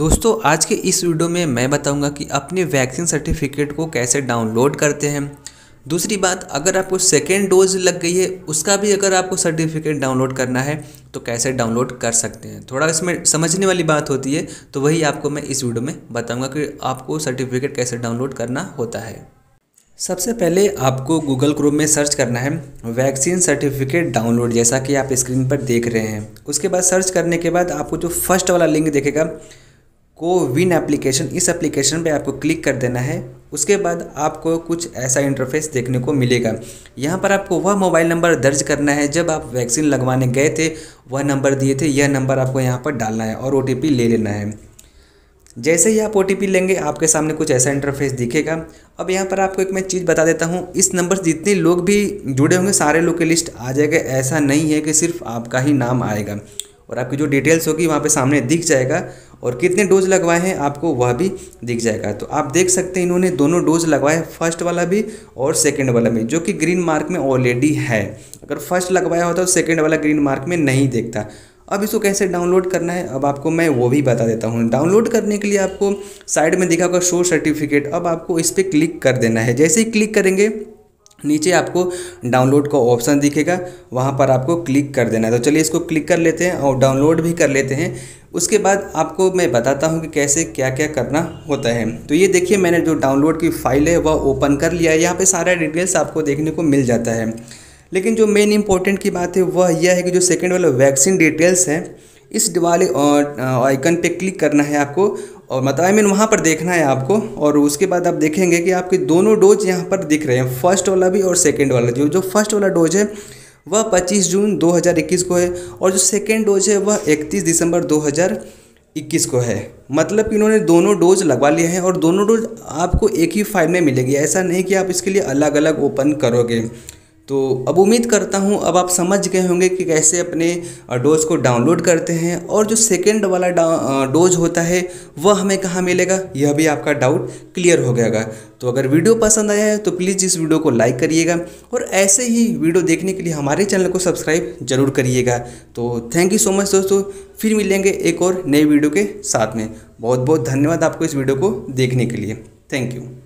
दोस्तों आज के इस वीडियो में मैं बताऊंगा कि अपने वैक्सीन सर्टिफिकेट को कैसे डाउनलोड करते हैं। दूसरी बात, अगर आपको सेकेंड डोज लग गई है उसका भी अगर आपको सर्टिफिकेट डाउनलोड करना है तो कैसे डाउनलोड कर सकते हैं। थोड़ा इसमें समझने वाली बात होती है, तो वही आपको मैं इस वीडियो में बताऊँगा कि आपको सर्टिफिकेट कैसे डाउनलोड करना होता है। सबसे पहले आपको गूगल क्रोम में सर्च करना है वैक्सीन सर्टिफिकेट डाउनलोड, जैसा कि आप स्क्रीन पर देख रहे हैं। उसके बाद सर्च करने के बाद आपको जो फर्स्ट वाला लिंक देखेगा कोविन एप्लीकेशन, इस एप्लीकेशन पे आपको क्लिक कर देना है। उसके बाद आपको कुछ ऐसा इंटरफेस देखने को मिलेगा। यहाँ पर आपको वह मोबाइल नंबर दर्ज करना है जब आप वैक्सीन लगवाने गए थे, वह नंबर दिए थे, यह नंबर आपको यहाँ पर डालना है और OTP ले लेना है। जैसे ही आप OTP लेंगे आपके सामने कुछ ऐसा इंटरफेस दिखेगा। अब यहाँ पर आपको एक मैं चीज़ बता देता हूँ, इस नंबर से जितने लोग भी जुड़े होंगे सारे लोग की लिस्ट आ जाएगा। ऐसा नहीं है कि सिर्फ आपका ही नाम आएगा, और आपकी जो डिटेल्स होगी वहाँ पे सामने दिख जाएगा और कितने डोज लगवाए हैं आपको वह भी दिख जाएगा। तो आप देख सकते हैं इन्होंने दोनों डोज लगवाए, फर्स्ट वाला भी और सेकेंड वाला भी, जो कि ग्रीन मार्क में ऑलरेडी है। अगर फर्स्ट लगवाया होता तो सेकेंड वाला ग्रीन मार्क में नहीं देखता। अब इसको कैसे डाउनलोड करना है अब आपको मैं वो भी बता देता हूँ। डाउनलोड करने के लिए आपको साइड में दिखा होगा शो सर्टिफिकेट, अब आपको इस पर क्लिक कर देना है। जैसे ही क्लिक करेंगे नीचे आपको डाउनलोड का ऑप्शन दिखेगा, वहाँ पर आपको क्लिक कर देना है। तो चलिए इसको क्लिक कर लेते हैं और डाउनलोड भी कर लेते हैं। उसके बाद आपको मैं बताता हूँ कि कैसे क्या क्या करना होता है। तो ये देखिए मैंने जो डाउनलोड की फाइल है वह ओपन कर लिया है। यहाँ पर सारा डिटेल्स आपको देखने को मिल जाता है, लेकिन जो मेन इंपॉर्टेंट की बात है वह यह है कि जो सेकेंड वाला वैक्सीन डिटेल्स है इस वाले आइकन पे क्लिक करना है आपको, और मतलब आई मीन वहाँ पर देखना है आपको। और उसके बाद आप देखेंगे कि आपके दोनों डोज यहाँ पर दिख रहे हैं, फर्स्ट वाला भी और सेकेंड वाला। जो फर्स्ट वाला डोज है वह 25 जून 2021 को है और जो सेकेंड डोज है वह 31 दिसंबर 2021 को है। मतलब कि इन्होंने दोनों डोज लगवा लिए हैं और दोनों डोज आपको एक ही फाइल में मिलेगी। ऐसा नहीं कि आप इसके लिए अलग अलग ओपन करोगे। तो अब उम्मीद करता हूं अब आप समझ गए होंगे कि कैसे अपने डोज को डाउनलोड करते हैं, और जो सेकेंड वाला डोज होता है वह हमें कहां मिलेगा, यह भी आपका डाउट क्लियर हो गया। तो अगर वीडियो पसंद आया है तो प्लीज़ इस वीडियो को लाइक करिएगा और ऐसे ही वीडियो देखने के लिए हमारे चैनल को सब्सक्राइब जरूर करिएगा। तो थैंक यू सो मच दोस्तों, फिर मिलेंगे एक और नए वीडियो के साथ में। बहुत बहुत धन्यवाद आपको इस वीडियो को देखने के लिए। Thank you.